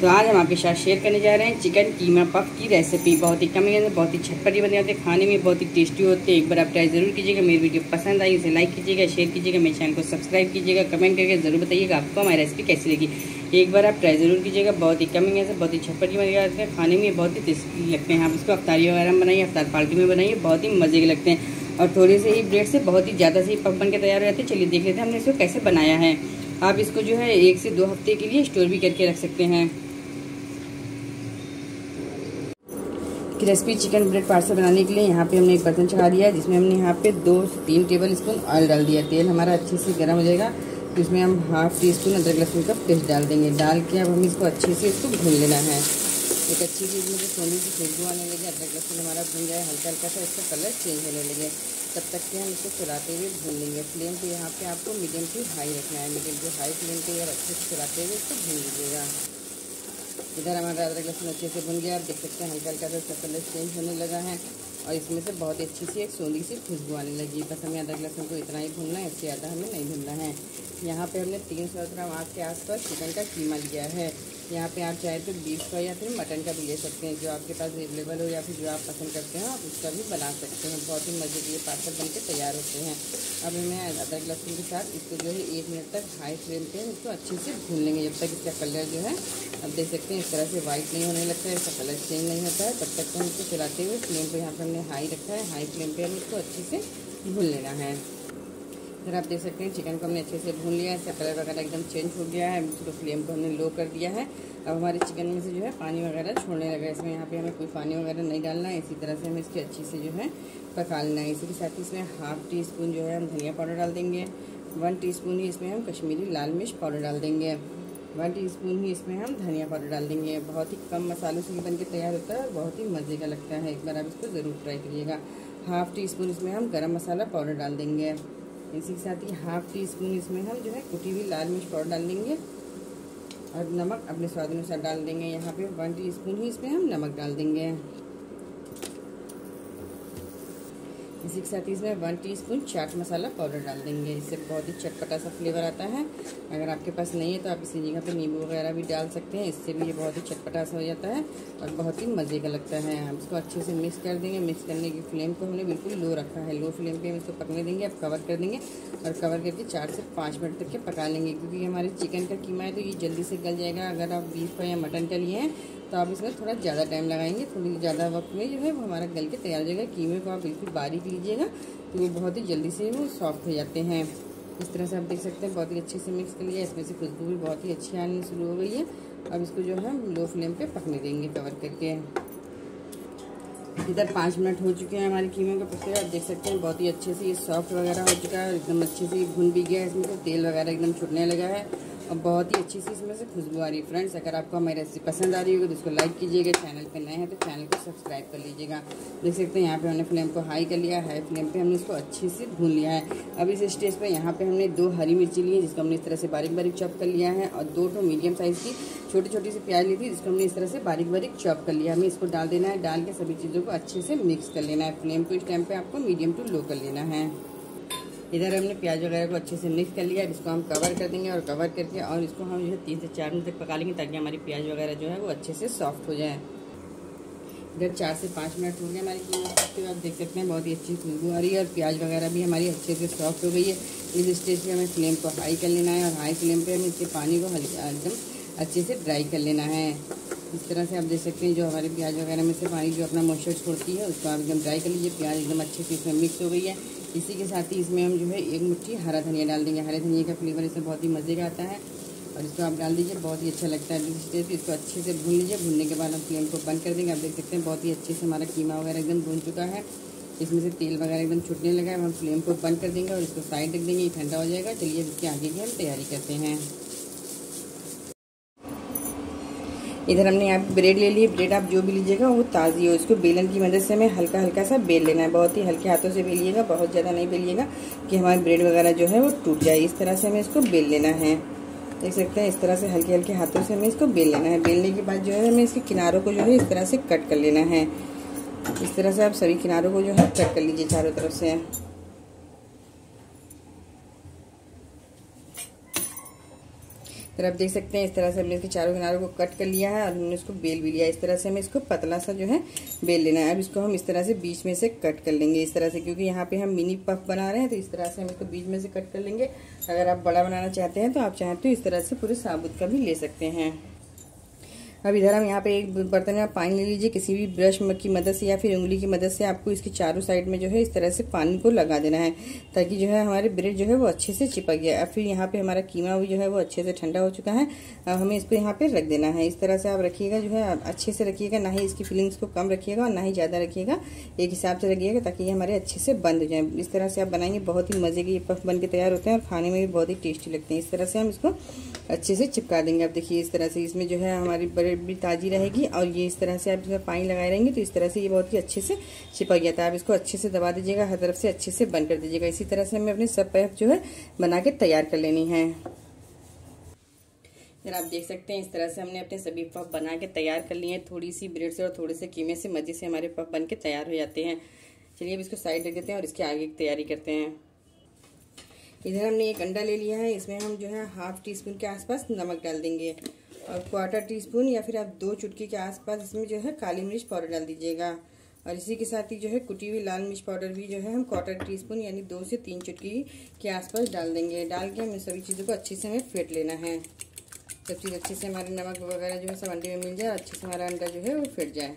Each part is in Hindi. तो आज हम आपके साथ शेयर करने जा रहे हैं चिकन कीमा पफ की रेसिपी। बहुत ही कम अंदर बहुत ही झटपट ही बने होते हैं, खाने में बहुत ही टेस्टी होते हैं। एक बार आप ट्राई ज़रूर कीजिएगा। मेरी वीडियो पसंद आई उसे लाइक कीजिएगा, शेयर कीजिएगा, मेरे चैनल को सब्सक्राइब कीजिएगा। कमेंट करके ज़रूर बताइएगा आपको हमारी रेसिपी कैसी लगी। एक बार आप ट्राई ज़रूर कीजिएगा। बहुत ही कम अंदर बहुत ही झटपट ही बने, खाने में बहुत ही टेस्टी लगते हैं। आप इसको अफ्तारी वगैरह में बनाइए, अफ्तार पार्टी में बनाइए, बहुत ही मज़े के लगते हैं। और थोड़े से ही ब्रेड से बहुत ही ज़्यादा से ही पफ बन के तैयार हो जाते हैं। चलिए देख लेते हैं हमने इसको कैसे बनाया है। आप इसको जो है 1 से 2 हफ्ते के लिए स्टोर भी करके रख सकते हैं। क्रिस्पी चिकन ब्रेड पार्सल बनाने के लिए यहाँ पे हमने एक बर्तन चढ़ा दिया है, जिसमें हमने यहाँ पे 2 से 3 टेबल स्पून ऑयल डाल दिया। तेल हमारा अच्छे से गर्म हो जाएगा तो इसमें हम ½ टीस्पून अदरक लहसुन का पेस्ट डाल देंगे। डाल के अब हम इसको अच्छे से इसको भून लेना है। एक अच्छी चीज़ में सोने की खुशबू आने लगे, अदरक लहसुन हमारा भून जाए हल्का हल्का सा, इसका कलर चेंज होने लगे, तब तक कि हम इसको चलाते हुए भून लेंगे। फ्लेम को यहाँ पर आपको मीडियम टू हाई रखना है। मीडियम टू हाई फ्लेम पर आप अच्छे से चलाते हुए इसको भून लीजिएगा। इधर हमारा अदरक लहसुन अच्छे से भुन गया। आप देख सकते हैं हल्का हल्का सा इसका कलर चेंज होने लगा है और इसमें से बहुत अच्छी सी एक सोंधी सी खुशबू आने लगी। बस हमें अदरक लहसुन को इतना ही भुनना है, इससे ज़्यादा हमें नहीं भुनना है। यहाँ पे हमने 300 ग्राम आँच के आसपास चिकन का कीमा लिया है। यहाँ पे आप चाहे तो बीफ का या फिर मटन का भी ले सकते हैं, जो आपके पास अवेलेबल हो या फिर जो आप पसंद करते हो आप उसका भी बना सकते हैं। बहुत ही मज़े के पार्सल बन के तैयार होते हैं। अब हमें अदरक लहसुन के साथ इसको जो है 1 मिनट तक हाई फ्लेम पे इसको अच्छे से भून लेंगे, जब तक इसका कलर जो है आप देख सकते हैं इस तरह से वाइट नहीं होने लगता है, इसका कलर चेंज नहीं होता है, तब तक हम इसको चलाते हुए फ्लेम पर यहाँ पर हमने हाई रखा है। हाई फ्लेम पर हम इसको अच्छे से भून लेना है। इधर आप देख सकते हैं चिकन को हमने अच्छे से भून लिया है, इसका कलर वगैरह एकदम चेंज हो गया है। इसको फ्लेम को हमने लो कर दिया है। अब हमारे चिकन में से जो है पानी वगैरह छोड़ने लगा है। इसमें यहाँ पे हमें कोई पानी वगैरह नहीं डालना है। इसी तरह से हमें इसकी अच्छी से जो है पका लेना है। इसी के साथ इसमें ½ टीस्पून जो है हम धनिया पाउडर डाल देंगे। 1 टीस्पून ही इसमें हम कश्मीरी लाल मिर्च पाउडर डाल देंगे। 1 टीस्पून ही इसमें हम धनिया पाउडर डाल देंगे। बहुत ही कम मसालों से बन के तैयार होता है और बहुत ही मज़े का लगता है। एक बार आप इसको ज़रूर ट्राई करिएगा। ½ टीस्पून इसमें हम गरम मसाला पाउडर डाल देंगे। इसी के साथ ही ½ टीस्पून इसमें हम जो है कुटी हुई लाल मिर्च पाउडर डाल देंगे और नमक अपने स्वाद अनुसार डाल देंगे। यहाँ पे 1 टीस्पून ही इसमें हम नमक डाल देंगे। इसी के साथ ही इसमें 1 टीस्पून चाट मसाला पाउडर डाल देंगे। इससे बहुत ही चटपटा सा फ्लेवर आता है। अगर आपके पास नहीं है तो आप इसी जगह पे नींबू वगैरह भी डाल सकते हैं, इससे भी ये बहुत ही चटपटा सा हो जाता है और बहुत ही मज़े का लगता है। हम इसको अच्छे से मिक्स कर देंगे। मिक्स करने की फ्लेम को हमने बिल्कुल लो रखा है। लो फ्लेम पर हम इसको पकने देंगे। अब कवर कर देंगे और कवर करके 4 से 5 मिनट तक के पका लेंगे, क्योंकि हमारे चिकन का कीमा है तो ये जल्दी से गल जाएगा। अगर आप बीफ का या मटन का लिए हैं तो आप इसमें थोड़ा ज़्यादा टाइम लगाएंगे, थोड़ी ज़्यादा वक्त में जो है वो हमारा गल के तैयार हो जाएगा। कीमे को आप बिल्कुल बारीक लीजिएगा तो वो बहुत ही जल्दी से वो सॉफ्ट हो जाते हैं। इस तरह से आप देख सकते हैं बहुत ही अच्छे से मिक्स कर लिया। इसमें से खुशबू भी बहुत ही अच्छी आनी शुरू हो गई है। अब इसको जो है लो फ्लेम पे पकने देंगे कवर करके। इधर 5 मिनट हो चुके हैं हमारे कीमे को पकते हुए। आप देख सकते हैं बहुत ही अच्छे से ये सॉफ्ट वगैरह हो चुका है, एकदम अच्छे से भुन भी गया है। इसमें से तेल वगैरह एकदम छूटने लगा है और बहुत ही अच्छी सी इसमें से खुशबू आ रही है। फ्रेंड्स, अगर आपको हमारी रेसिपी पसंद आ रही होगी तो इसको लाइक कीजिएगा। चैनल पर नए हैं तो चैनल को सब्सक्राइब कर लीजिएगा। देख सकते हैं यहाँ पे हमने फ्लेम को हाई कर लिया है। हाई फ्लेम पे हमने इसको अच्छे से भून लिया है। अब इस स्टेज पे यहाँ पे हमने 2 हरी मिर्ची ली है, जिसको हमने इस तरह से बारीक बारीक चॉप कर लिया है, और 2 मीडियम साइज़ की छोटी छोटी सी प्याज ली थी, जिसको हमने इस तरह से बारीक बारीक चॉप कर लिया। हमें इसको डाल देना है। डाल के सभी चीज़ों को अच्छे से मिक्स कर लेना है। फ्लेम को इस टाइम पर आपको मीडियम टू लो कर लेना है। इधर हमने प्याज वगैरह को अच्छे से मिक्स कर लिया। इसको हम कवर कर देंगे और कवर करके और इसको हम जो है 3 से 4 मिनट तक पका लेंगे, ताकि हमारी प्याज वगैरह जो है वो अच्छे से सॉफ्ट हो जाए। इधर 4 से 5 मिनट हो गए हमारी कीमा पकते हुए। आप देख सकते हैं बहुत ही अच्छी खुशबू आ रही है और प्याज वगैरह भी हमारी अच्छे से सॉफ्ट हो गई है। इस स्टेज पर हमें फ्लेम को हाई कर लेना है और हाई फ्लेम पर हमें इसके पानी को एकदम अच्छे से ड्राई कर लेना है। इस तरह से आप देख सकते हैं जो हमारे प्याज वगैरह में से पानी जो अपना मॉइस्चर छोड़ती है उसको आप एकदम ड्राई कर लीजिए। प्याज एकदम अच्छे से इसमें मिक्स हो गई है। इसी के साथ ही इसमें हम जो है 1 मुट्ठी हरा धनिया डाल देंगे। हरे धनिया का फ्लेवर इसमें बहुत ही मज़े का आता है और इसको आप डाल दीजिए, बहुत ही अच्छा लगता है। इस स्टेज पर इसको अच्छे से भून लीजिए। भूनने के बाद हम फ्लेम को बंद कर देंगे। आप देख सकते हैं बहुत ही अच्छे से हमारा कीमा वगैरह एकदम भून चुका है। इसमें से तेल वगैरह एकदम छूटने लगा है। हम फ्लेम को बंद कर देंगे और इसको साइड रख देंगे, ये ठंडा हो जाएगा। चलिए इसके आगे की हम तैयारी करते हैं। इधर हमने यहाँ पे ब्रेड ले ली। ब्रेड आप जो भी लीजिएगा वो ताज़ी हो। इसको बेलन की मदद से हमें हल्का हल्का सा बेल लेना है। बहुत ही हल्के हाथों से बेलिएगा, बहुत ज़्यादा नहीं बेलिएगा कि हमारे ब्रेड वगैरह जो है वो टूट जाए। इस तरह से हमें इसको बेल लेना है। देख सकते हैं इस तरह से हल्के हल्के हाथों से हमें इसको बेल लेना है। बेलने के बाद जो है हमें इसके किनारों को जो है इस तरह से कट कर लेना है। इस तरह से आप सभी किनारों को जो है कट कर लीजिए चारों तरफ से। तरफ देख सकते हैं। इस तरह से हमने इसके चारों किनारों को कट कर लिया है और हमने इसको बेल भी लिया। इस तरह से हमें इसको पतला सा जो है बेल लेना है। अब इसको हम इस तरह से बीच में से कट कर लेंगे इस तरह से, क्योंकि यहाँ पे हम मिनी पफ बना रहे हैं तो इस तरह से हम इसको बीच में से कट कर लेंगे। अगर आप बड़ा बनाना चाहते हैं तो आप चाहें तो इस तरह से पूरे साबुत का भी ले सकते हैं। अब इधर हम यहाँ पे एक बर्तन में पानी ले लीजिए, किसी भी ब्रश की मदद से या फिर उंगली की मदद से आपको इसके चारों साइड में जो है इस तरह से पानी को लगा देना है ताकि जो है हमारे ब्रेड जो है वो अच्छे से चिपक गया। अब फिर यहाँ पे हमारा कीमा भी जो है वो अच्छे से ठंडा हो चुका है। अब हमें इसको यहाँ पे रख देना है। इस तरह से आप रखिएगा जो है, अच्छे से रखिएगा, ना ही इसकी फीलिंग्स को कम रखिएगा और ना ही ज़्यादा रखिएगा, एक हिसाब से रखिएगा ताकि ये हमारे अच्छे से बंद हो जाए। इस तरह से आप बनाएंगे, बहुत ही मजे के ये पफ बन के तैयार होते हैं और खाने में भी बहुत ही टेस्टी लगते हैं। इस तरह से हम इसको अच्छे से चिपका देंगे। अब देखिए इस तरह से इसमें जो है हमारी भी ताज़ी रहेगी और ये इस तरह से आप इसमें पानी लगाए रहेंगे तो इस तरह से ये बहुत ही अच्छे से चिपक गया था। आप इसको अच्छे से दबा दीजिएगा, हर तरफ से अच्छे से बंद कर दीजिएगा। इसी तरह से हमें अपनी सब पफ जो है बना के तैयार कर लेनी है। फिर आप देख सकते हैं इस तरह से हमने अपने सभी पफ बना के तैयार कर लिए हैं। थोड़ी सी ब्रेड से और थोड़े से कीमे से मजे से हमारे पफ बन के तैयार हो जाते हैं। चलिए अब इसको साइड रख देते हैं और इसके आगे की तैयारी करते हैं। इधर हमने एक अंडा ले लिया है, इसमें हम जो है हाफ टी स्पून के आसपास नमक डाल देंगे और 1/4 टीस्पून या फिर आप 2 चुटकी के आसपास इसमें जो है काली मिर्च पाउडर डाल दीजिएगा और इसी के साथ ही जो है कुटी हुई लाल मिर्च पाउडर भी जो है हम 1/4 टीस्पून यानी 2 से 3 चुटकी के आसपास डाल देंगे। डाल के हमें सभी चीज़ों को अच्छे से हमें फेंट लेना है। सब चीज़ अच्छे से हमारे नमक वगैरह जो है सब अंडे में मिल जाए, अच्छे से हमारा अंडा जो है वो फेंट जाए।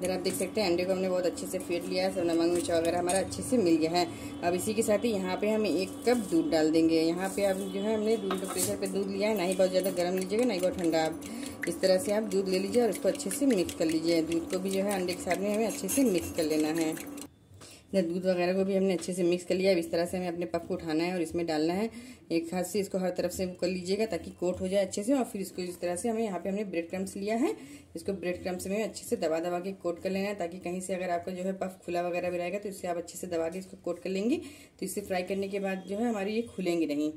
इधर आप देख सकते हैं अंडे को हमने बहुत अच्छे से फेंट लिया है, सब नमक मिर्च वगैरह हमारा अच्छे से मिल गया है। अब इसी के साथ ही यहाँ पे हम 1 कप दूध डाल देंगे। यहाँ पे आप जो है हमने दूध का प्रेशर पे दूध लिया है, ना ही बहुत ज़्यादा गर्म लीजिएगा ना ही बहुत ठंडा। आप इस तरह से आप दूध ले लीजिए और उसको अच्छे से मिक्स कर लीजिए। दूध को भी जो है अंडे के साथ में हमें अच्छे से मिक्स कर लेना है। दूध वगैरह को भी हमने अच्छे से मिक्स कर लिया। अब इस तरह से हमें अपने पफ को उठाना है और इसमें डालना है। एक हाथ से इसको हर तरफ से कर लीजिएगा ताकि कोट हो जाए अच्छे से। और फिर इसको इस तरह से हमें यहाँ पे हमने ब्रेड क्रम्स लिया है, इसको ब्रेड क्रम्स में अच्छे से दबा दबा के कोट कर लेना है ताकि कहीं से अगर आपका जो है पफ खुला वगैरह भी रहेगा तो इससे आप अच्छे से दबा के इसको कोट कर लेंगे तो इससे फ्राई करने के बाद जो है हमारी ये खुलेंगे नहीं।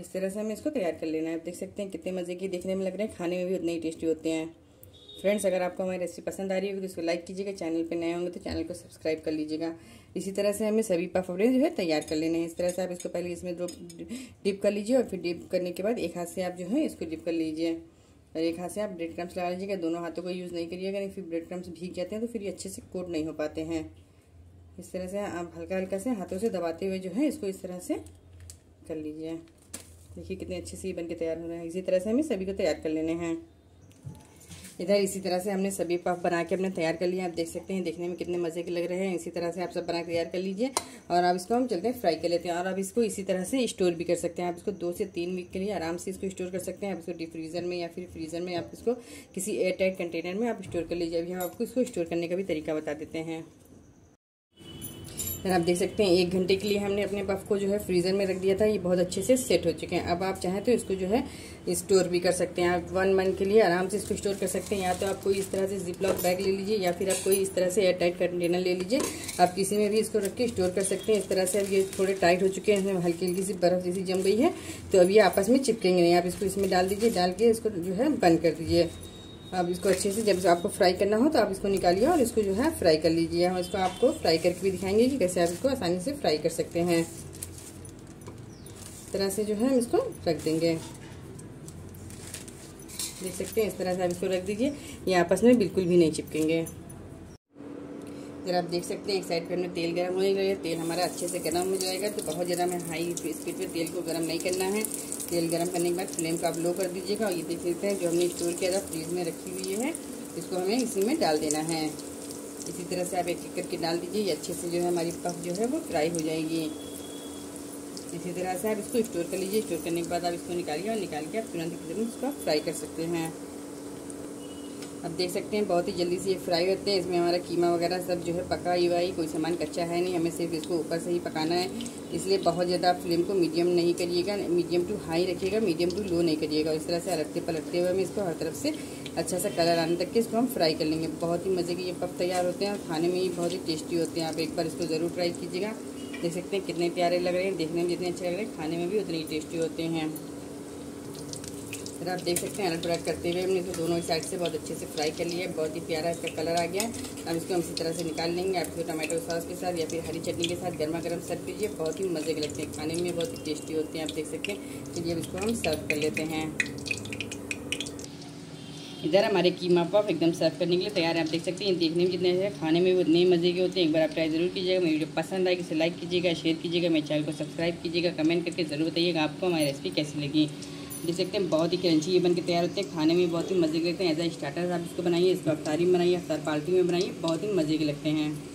इस तरह से हमें इसको तैयार कर लेना है। आप देख सकते हैं कितने मजे की देखने में लग रहे हैं, खाने में भी उतने ही टेस्टी होते हैं। फ्रेंड्स अगर आपको हमारी रेसिपी पसंद आ रही होगी तो इसको लाइक कीजिएगा, चैनल पे नए होंगे तो चैनल को सब्सक्राइब कर लीजिएगा। इसी तरह से हमें सभी पफ जो है तैयार कर लेने हैं। इस तरह से आप इसको पहले इसमें डिप कर लीजिए और फिर डिप करने के बाद एक हाथ से आप जो है इसको डिप कर लीजिए और एक हाथ से आप ब्रेड क्रम्स लगा लीजिएगा। दोनों हाथों को यूज़ नहीं करिएगा, नहीं फिर ब्रेड क्रम्स भीग जाते हैं तो फिर ये अच्छे से कोट नहीं हो पाते हैं। इस तरह से आप हल्का हल्का से हाथों से दबाते हुए जो है इसको इस तरह से कर लीजिए। देखिए कितने अच्छे से ये बन के तैयार हो रहे हैं। इसी तरह से हमें सभी को तैयार कर लेने हैं। इधर इसी तरह से हमने सभी पफ बना के हमने तैयार कर लिया। आप देख सकते हैं देखने में कितने मज़े के लग रहे हैं। इसी तरह से आप सब बना के तैयार कर लीजिए और आप इसको हम चलते हैं फ्राई कर लेते हैं। और आप इसको इसी तरह से स्टोर भी कर सकते हैं। आप इसको 2 से 3 वीक के लिए आराम से इसको स्टोर कर सकते हैं। आप इसको डीप फ्रीज़र में या फिर फ्रीज़र में आप इसको किसी एयर टाइट कंटेनर में आप स्टोर कर लीजिए। अभी हम आपको इसको स्टोर करने का भी तरीका बता देते हैं। आप देख सकते हैं 1 घंटे के लिए हमने अपने पफ को जो है फ्रीज़र में रख दिया था, ये बहुत अच्छे से सेट हो चुके हैं। अब आप चाहें तो इसको जो है स्टोर भी कर सकते हैं। आप 1 मंथ के लिए आराम से इसको स्टोर कर सकते हैं। या तो आप कोई इस तरह से जिपलॉक बैग ले लीजिए या फिर आप कोई इस तरह से एयर टाइट कंटेनर ले लीजिए। आप किसी में भी इसको रख के स्टोर कर सकते हैं। इस तरह से अब ये थोड़े टाइट हो चुके हैं, इसमें हल्की हल्की सी बर्फ़ जैसी जम गई है तो अब ये आपस में चिपकेंगे नहीं। आप इसको इसमें डाल दीजिए, डाल के इसको जो है बंद कर दीजिए। अब इसको अच्छे से जब आपको फ्राई करना हो तो आप इसको निकालिए और इसको जो है फ्राई कर लीजिए। हम इसको आपको फ्राई करके भी दिखाएंगे कि कैसे आप इसको आसानी से फ्राई कर सकते हैं। इस तरह से जो है हम इसको रख देंगे। देख सकते हैं इस तरह से आप इसको रख दीजिए, ये आपस में बिल्कुल भी नहीं चिपकेंगे। अगर आप देख सकते हैं एक साइड पर हमने तेल गर्म हो गया, तेल हमारा अच्छे से गर्म हो जाएगा। तो बहुत ज़्यादा हमें हाई स्पीड पर तेल को गर्म नहीं करना है। तेल गर्म करने के बाद फ्लेम को आप लो कर दीजिएगा और ये देख लेते हैं जो हमने स्टोर किया था फ्रीज में रखी हुई है इसको हमें इसी में डाल देना है। इसी तरह से आप एक एक करके डाल दीजिए, अच्छे से जो है हमारी पफ जो है वो फ्राई हो जाएगी। इसी तरह से आप इसको स्टोर कर लीजिए। स्टोर करने के बाद आप इसको निकालिए और निकाल के आप तुरंत इसको फ्राई कर सकते हैं। अब देख सकते हैं बहुत ही जल्दी से ये फ्राई होते हैं। इसमें हमारा कीमा वगैरह सब जो है पका हुआ है, कोई सामान कच्चा है नहीं, हमें सिर्फ इसको ऊपर से ही पकाना है। इसलिए बहुत ज़्यादा फ्लेम को मीडियम नहीं करिएगा, मीडियम टू हाई रखिएगा, मीडियम टू लो नहीं करिएगा। इस तरह से हलटते पलटते हुए हमें इसको हर तरफ से अच्छा सा कलर आने तक के इसको हम फ्राई कर लेंगे। बहुत ही मज़े के ये पफ तैयार होते हैं और खाने में ही बहुत ही टेस्टी होते हैं। आप एक बार इसको ज़रूर ट्राई कीजिएगा। देख सकते हैं कितने प्यारे लग रहे हैं, देखने में जितने अच्छे लग रहे हैं खाने में भी उतने ही टेस्टी होते हैं। फिर आप देख सकते हैं अलग-अलग करते हुए हमने इसको दोनों साइड से बहुत अच्छे से फ्राई कर लिया है। बहुत ही प्यारा इसका कलर आ गया है। अब इसको हम इसी तरह से निकाल लेंगे। आप इसको टमाटो सॉस के साथ या फिर हरी चटनी के साथ गर्मा गर्म सर्व कीजिए। बहुत ही मज़े के लगते हैं खाने में, बहुत ही टेस्टी होते हैं। आप देख सकते हैं कि अब इसको हम सर्व कर लेते हैं। इधर हमारे कीमा पफ एकदम सर्व करने के लिए तैयार है। आप देख सकते हैं देखने में जितने अच्छे खाने में वो उतने ही मज़े के होते हैं। एक बार आप ट्राई जरूर कीजिएगा। मेरी वीडियो पसंद आए इसे लाइक कीजिएगा, शेयर कीजिएगा, मेरे चैनल को सब्सक्राइब कीजिएगा। कमेंट करके ज़रूर बताइएगा आपको हमारी रेसिपी कैसी लगी। देख सकते हैं बहुत ही क्रंची ये बनकर तैयार होते हैं। खाने में बहुत ही मज़े के लगते हैं। एज ए स्टार्टर आप इसको बनाइए, इसको अफ्तारी में बनाइए, अफ्तार पार्टी में बनाइए, बहुत ही मज़े के लगते हैं।